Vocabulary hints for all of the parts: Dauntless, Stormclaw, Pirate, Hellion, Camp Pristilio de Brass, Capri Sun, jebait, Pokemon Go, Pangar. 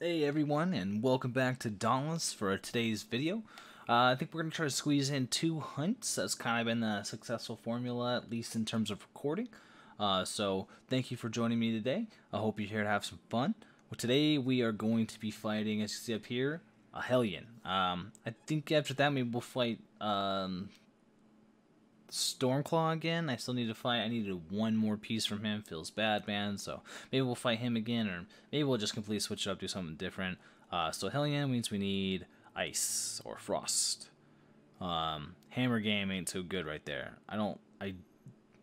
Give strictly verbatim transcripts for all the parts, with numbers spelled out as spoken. Hey everyone, and welcome back to Dauntless for today's video. Uh, I think we're going to try to squeeze in two hunts. That's kind of been a successful formula, at least in terms of recording. Uh, so thank you for joining me today. I hope you're here to have some fun. Well, today we are going to be fighting, as you see up here, a Hellion. Um, I think after that maybe we'll fight um, Stormclaw again. I still need to fight. I needed one more piece from him. Feels bad, man. So maybe we'll fight him again, or maybe we'll just completely switch it up, do something different. Uh, so Hellion means we need ice or frost. Um, hammer game ain't so good right there. I don't. I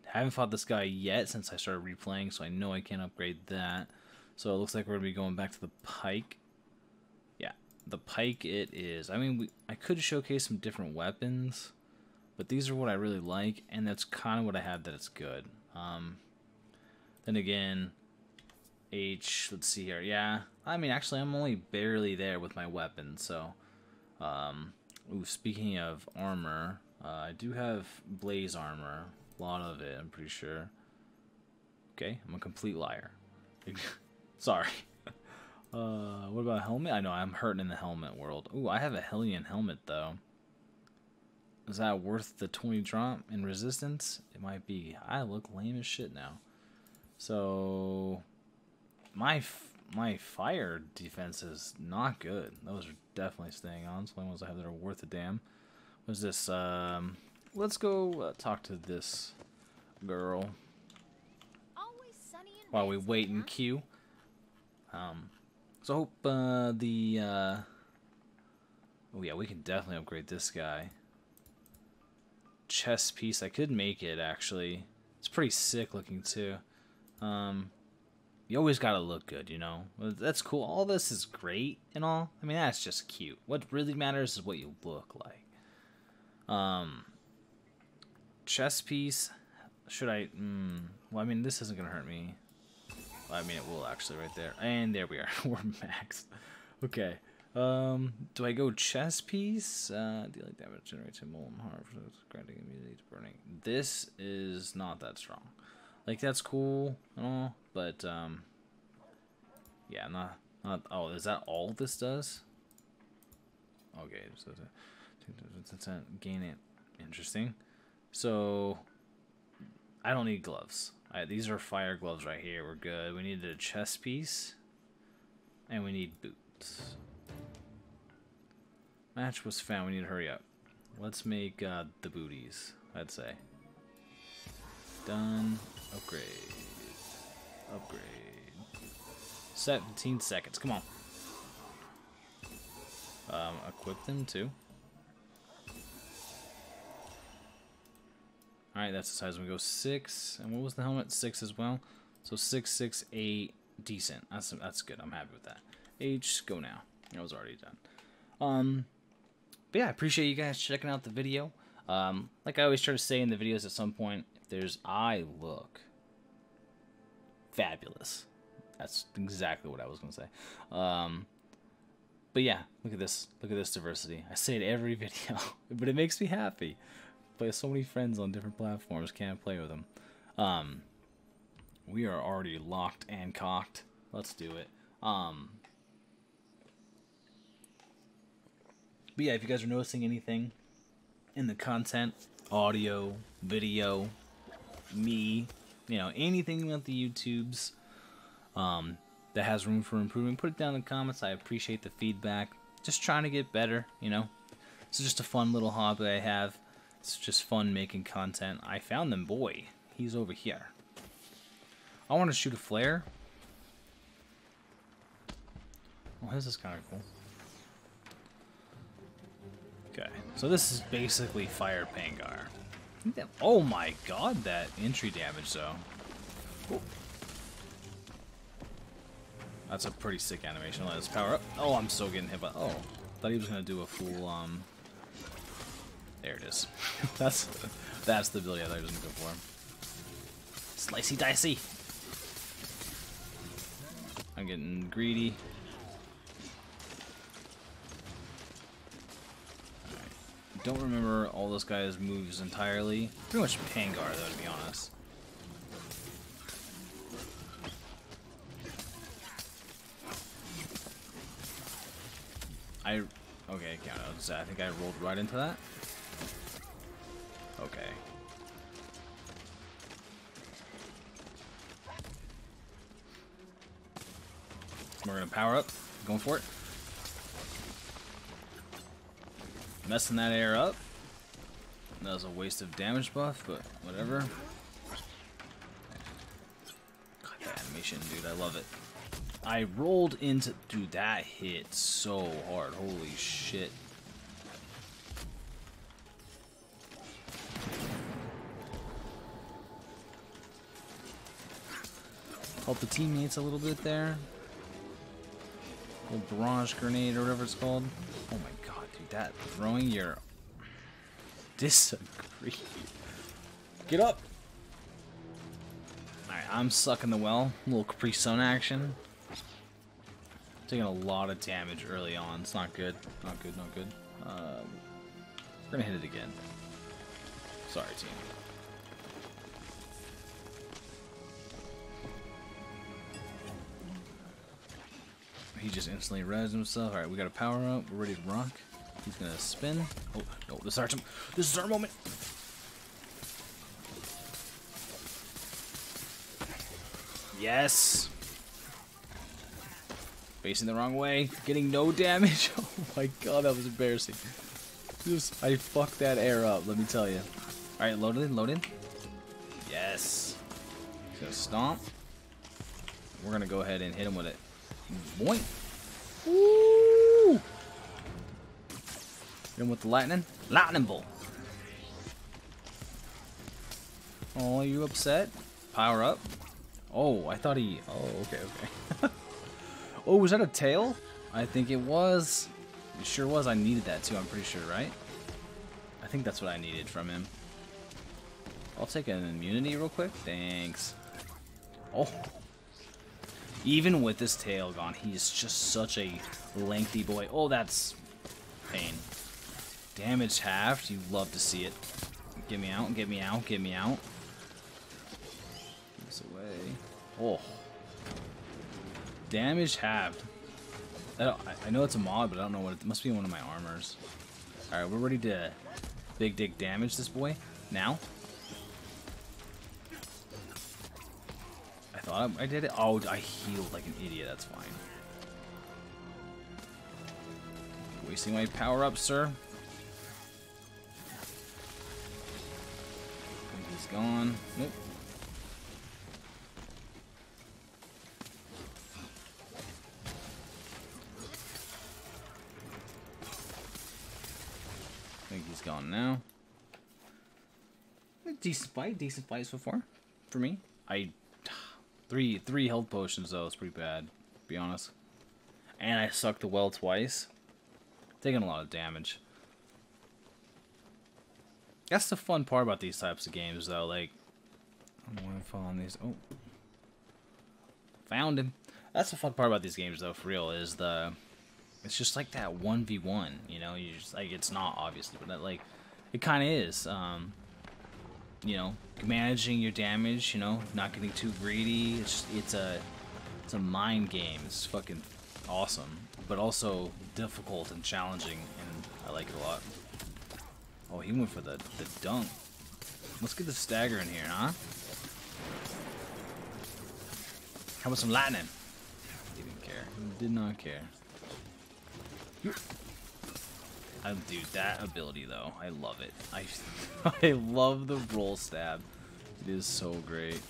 haven't fought this guy yet since I started replaying, so I know I can't upgrade that. So it looks like we're gonna be going back to the pike. Yeah, the pike it is. I mean, we, I could showcase some different weapons, but these are what I really like, and that's kind of what I have that it's good. Um, then again, H, let's see here. Yeah, I mean, actually, I'm only barely there with my weapon, so... Um, ooh, speaking of armor, uh, I do have blaze armor. A lot of it, I'm pretty sure. Okay, I'm a complete liar. Sorry. Uh, what about a helmet? I know, I'm hurting in the helmet world. Ooh, I have a Hellion helmet, though. Is that worth the twenty drop in resistance? It might be. I look lame as shit now. So my f my fire defense is not good. Those are definitely staying on. It's the only ones I have that are worth a damn. What is this? Um, let's go uh, talk to this girl while we wait in queue. Um, so I hope uh, the. Uh, oh yeah, we can definitely upgrade this guy. Chest piece, I could make it actually. It's pretty sick looking too. Um, you always gotta look good, you know. That's cool. All this is great and all. I mean, that's just cute. What really matters is what you look like. Um, chest piece. Should I? Mm, well, I mean, this isn't gonna hurt me. Well, I mean, it will actually right there. And there we are. We're maxed. Okay. Um, do I go chest piece? Uh, dealing damage generates a molten heart, granting immunity to burning. This is not that strong. Like, that's cool and all, but, um, yeah, not, not, oh, is that all this does? Okay, so, gain it. Interesting. So, I don't need gloves. Alright, these are fire gloves right here. We're good. We need a chest piece, and we need boots. Match was found. We need to hurry up. Let's make uh, the booties, I'd say. Done. Upgrade. Upgrade. seventeen seconds. Come on. Um, equip them too. Alright, that's the size. We go six. And what was the helmet? Six as well. So six, six, eight. Decent. That's, that's good. I'm happy with that. H, go now. That was already done. Um... But yeah, I appreciate you guys checking out the video. Um, like I always try to say in the videos at some point, if there's I look fabulous. That's exactly what I was going to say. Um, but yeah, look at this. Look at this diversity. I say it every video, but it makes me happy. But so many friends on different platforms, can't play with them. Um, we are already locked and cocked. Let's do it. Um... But yeah, if you guys are noticing anything in the content, audio, video, me, you know, anything about the YouTubes um, that has room for improvement, put it down in the comments. I appreciate the feedback. Just trying to get better, you know. It's just a fun little hobby I have. It's just fun making content. I found them, boy. He's over here. I want to shoot a flare. Well, this is kind of cool. Okay, so this is basically fire Pangar. Oh my god, that entry damage though. Ooh. That's a pretty sick animation. Let us power up. Oh, I'm still getting hit by... Oh, thought he was going to do a full... Um... There it is. that's that's the ability I thought he was going to go for. Slicey dicey! I'm getting greedy. Don't remember all this guy's moves entirely. Pretty much Pangar, though, to be honest. I... Okay, count out. I think I rolled right into that. Okay. We're gonna power up. Going for it. Messing that air up. That was a waste of damage buff, but whatever. God, that animation, dude. I love it. I rolled into... Dude, that hit so hard. Holy shit. Help the teammates a little bit there. Little barrage grenade or whatever it's called. Oh my god, dude, that throwing your... Disagree. Get up! Alright, I'm sucking the well. A little Capri Sun action. Taking a lot of damage early on. It's not good. Not good, not good. Uh, we're gonna hit it again. Sorry, team. He just instantly res himself. Alright, we got a power up. We're ready to rock. He's gonna spin. Oh, no, this is our, this is our moment. Yes. Facing the wrong way. Getting no damage. Oh my god, that was embarrassing. Just, I fucked that air up, let me tell you. Alright, load it in, load in. Yes. He's gonna stomp. We're gonna go ahead and hit him with it. Boink. Woo! Hit him with the lightning. Lightning bolt. Oh, you upset? Power up. Oh, I thought he... Oh, okay, okay. Oh, was that a tail? I think it was. It sure was. I needed that too, I'm pretty sure, right? I think that's what I needed from him. I'll take an immunity real quick. Thanks. Oh. Even with this tail gone, he's just such a lengthy boy. Oh, that's pain. Damage halved. You love to see it. Get me out, get me out, get me out. Get this away. Oh. Damage halved. I, don't, I know it's a mod, but I don't know what it, it must be one of my armors. Alright, we're ready to big dick damage this boy. Now. I thought I did it. Oh, I healed like an idiot. That's fine. Wasting my power up, sir. He's gone. Nope. I think he's gone now. Decent fight, decent fight so far for me. I three three health potions though. It's pretty bad, to be honest. And I sucked the well twice, taking a lot of damage. That's the fun part about these types of games though. Like, I don't want to fall on these. Oh, found him. That's the fun part about these games though, for real. Is the It's just like that one v one, you know, you just like, it's not obviously, but that, like, it kind of is, um, you know, managing your damage, you know, not getting too greedy. It's just, it's a, it's a mind game. It's fucking awesome, but also difficult and challenging, and I like it a lot. Oh, he went for the, the dunk. Let's get the stagger in here, huh? How about some lightning? He didn't care. He did not care. I, dude, that ability though, I love it. I, I love the roll stab. It is so great.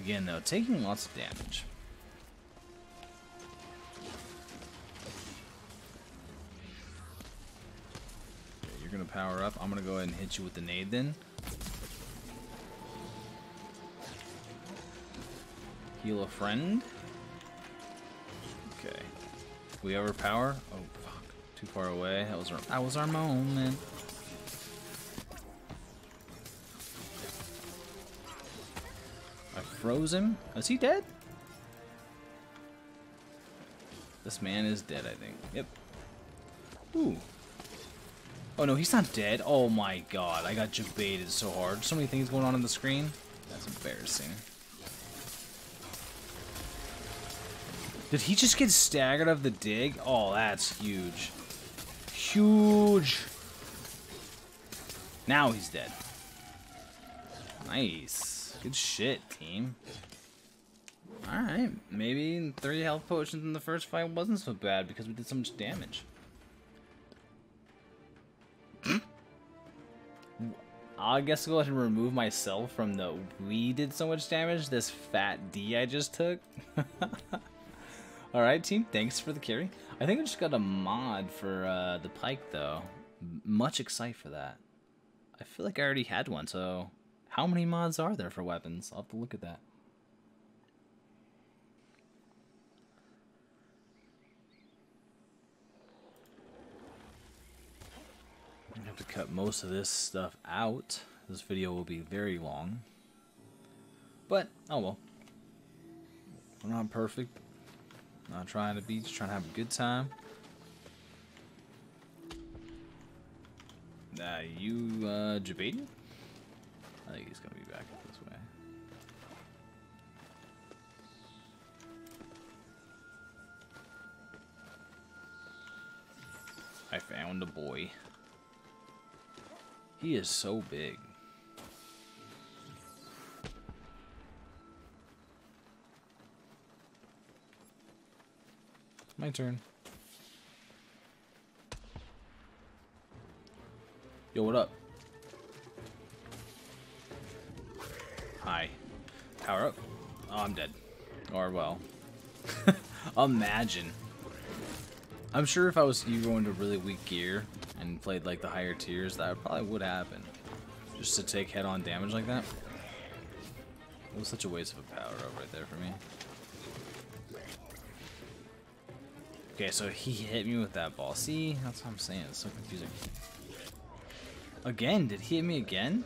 Again though, taking lots of damage. Okay, you're gonna power up. I'm gonna go ahead and hit you with the nade then. Heal a friend. Okay. We overpower. Oh fuck! Too far away. That was our. That was our moment. I froze him. Is he dead? This man is dead, I think. Yep. Ooh. Oh no, he's not dead. Oh my god! I got jebaited so hard. So many things going on in the screen. That's embarrassing. Did he just get staggered off the dig? Oh, that's huge. Huge. Now he's dead. Nice. Good shit, team. Alright, maybe thirty health potions in the first fight wasn't so bad because we did so much damage. I guess I'll go ahead and remove myself from the we did so much damage, this fat D I just took. Alright, team, thanks for the carry. I think I just got a mod for uh, the pike, though. Much excited for that. I feel like I already had one, so how many mods are there for weapons? I'll have to look at that. I have to cut most of this stuff out. This video will be very long. But, oh well. I'm not perfect. Not trying to be, just trying to have a good time. Uh, you, uh, Jebaitin? I think he's gonna be back this way. I found a boy. He is so big. My turn. Yo, what up? Hi. Power up. Oh, I'm dead. Or, well. Imagine. I'm sure if I was you going to really weak gear and played like the higher tiers, that probably would happen. Just to take head-on damage like that. It was such a waste of a power up right there for me. Okay, so he hit me with that ball. See, that's what I'm saying. It's so confusing. Again? Did he hit me again?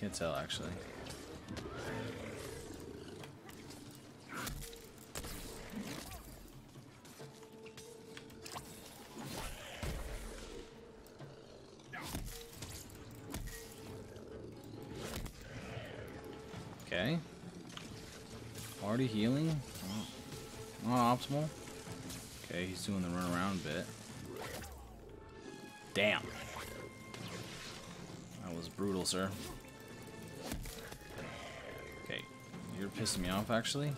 Can't tell, actually. Okay. Already healing? Oh. Not optimal. Okay, he's doing the run around bit. Damn. That was brutal, sir. Okay. You're pissing me off, actually.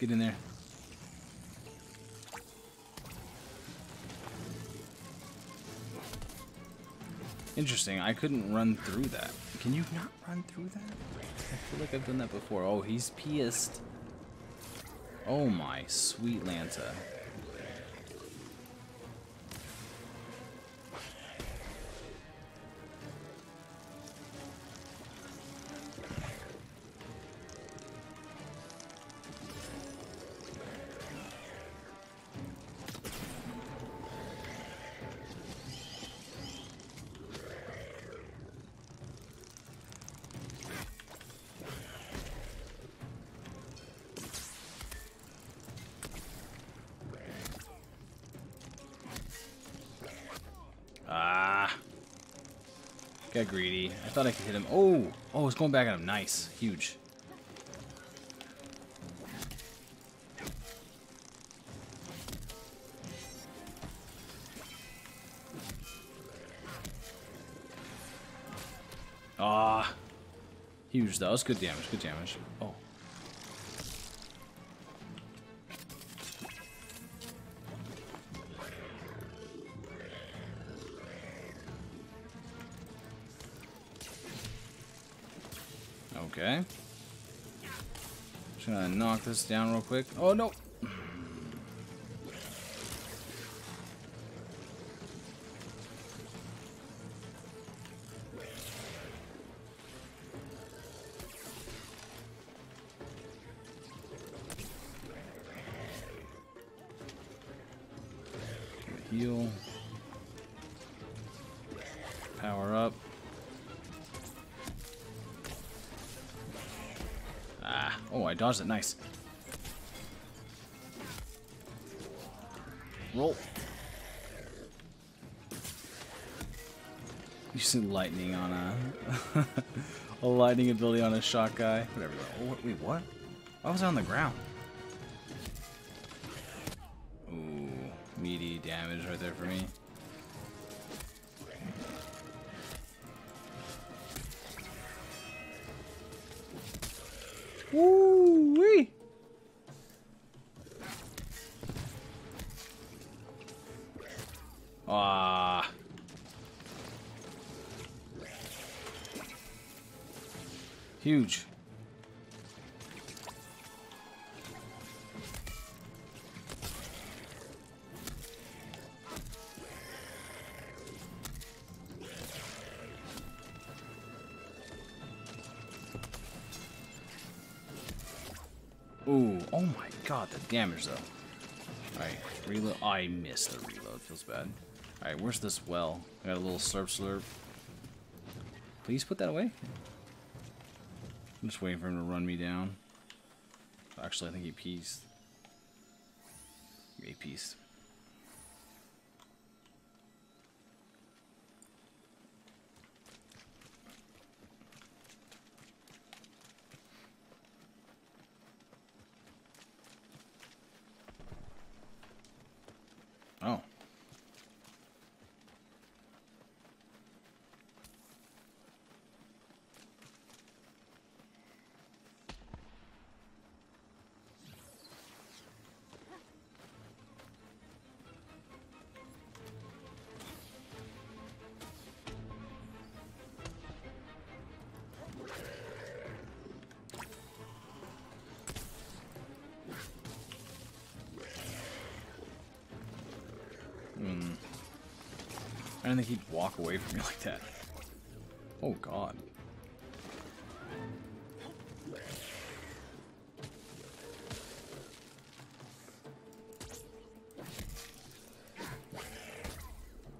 Get in there. Interesting, I couldn't run through that. Can you not run through that? I feel like I've done that before. Oh, he's pissed. Oh my sweet Lanta. Got greedy. I thought I could hit him. Oh! Oh, it's going back at him. Nice. Huge. Ah. Huge, though. That was good damage. Good damage. Oh. Okay. Just gonna knock this down real quick. Oh no! Heal. Power up. Ah, Oh, I dodged it. Nice. Roll. You see lightning on a... a lightning ability on a shot guy. Whatever. Oh, wait, what? Why was I on the ground? Ooh. Meaty damage right there for me. Woo-wee! Ah. Huge. Ooh, oh my god, the damage though. Alright, reload. Oh, I missed the reload, feels bad. Alright, where's this well? I got a little slurp slurp. Please put that away. I'm just waiting for him to run me down. Actually, I think he pees. He pees. Oh. I didn't think he'd walk away from me like that. Oh god.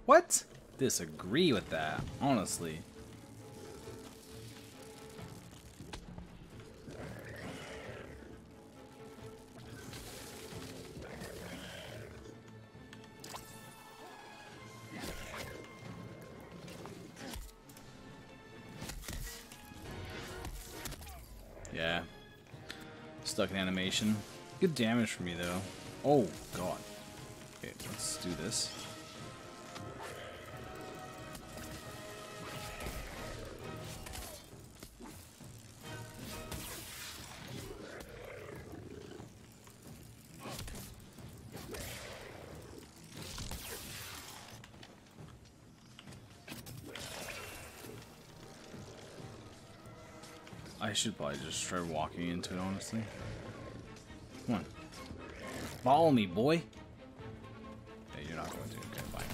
What? Disagree with that, honestly. Yeah, stuck in animation. Good damage for me though. Oh god. Okay, let's do this. I should probably just try walking into it, honestly. Come on. Follow me, boy! Hey, you're not going to. Okay,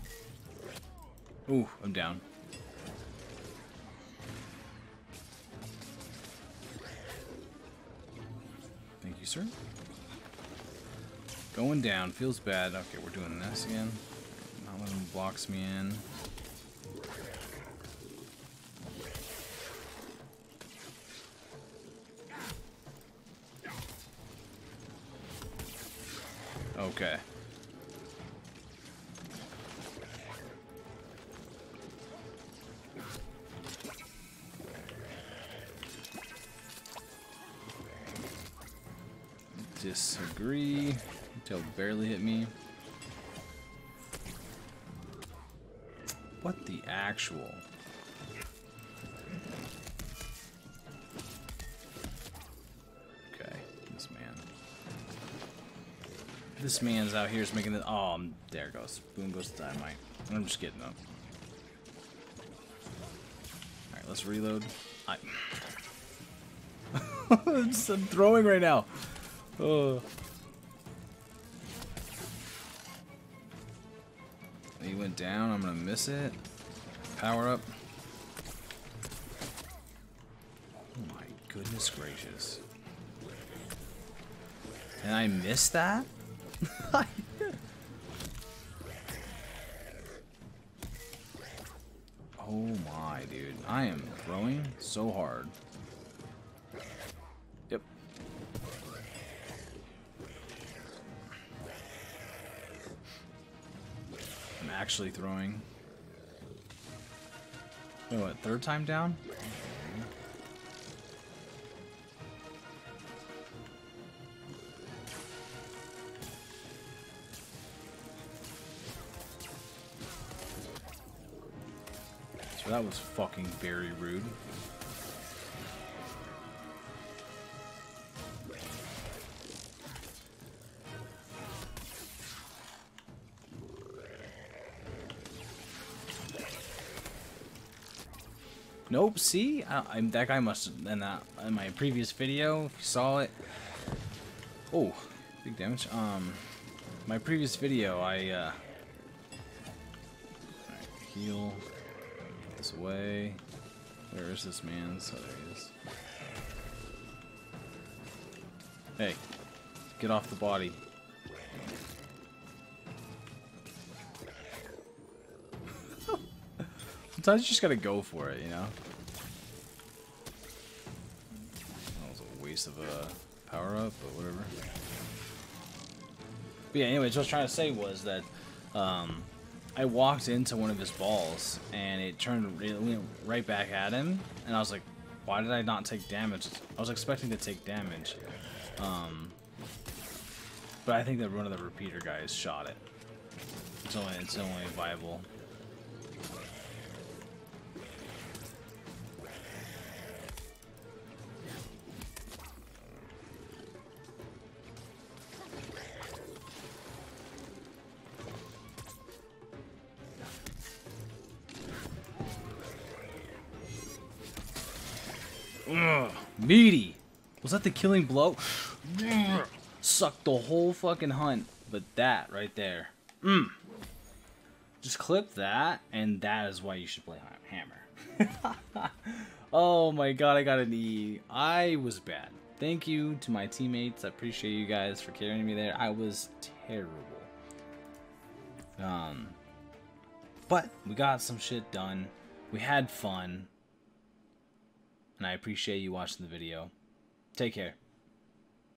bye. Ooh, I'm down. Thank you, sir. Going down. Feels bad. Okay, we're doing this again. Not letting him box me in. Okay. Disagree. Tail barely hit me. What the actual? Okay, this man. This man's out here is making the... Oh, there it goes. Boom goes the dynamite. I'm just getting up. Alright, let's reload. I... I'm just I'm throwing right now. Oh. He went down. I'm going to miss it. Power up. Oh my goodness gracious. And I missed that? Oh my, dude. I am throwing so hard. Yep. I'm actually throwing. Wait, what? Third time down? That was fucking very rude. Nope. See, I, I'm that guy must have been that in my previous video. If you saw it. Oh, big damage. Um, my previous video, I uh, heal. Away. Where is this man? So there he is. Hey, get off the body. Sometimes you just gotta go for it, you know? That was a waste of a power up, but whatever. But yeah, anyways, what I was trying to say was that, um, I walked into one of his balls, and it turned right back at him, and I was like, why did I not take damage? I was expecting to take damage. Um, but I think that one of the repeater guys shot it. It's only, it's only viable. Meaty! Was that the killing blow? Sucked the whole fucking hunt, but that right there. Mm. Just clip that, and that is why you should play Hammer. Oh my god, I got an E. I was bad. Thank you to my teammates. I appreciate you guys for carrying me there. I was terrible. Um, but we got some shit done. We had fun. And I appreciate you watching the video. Take care.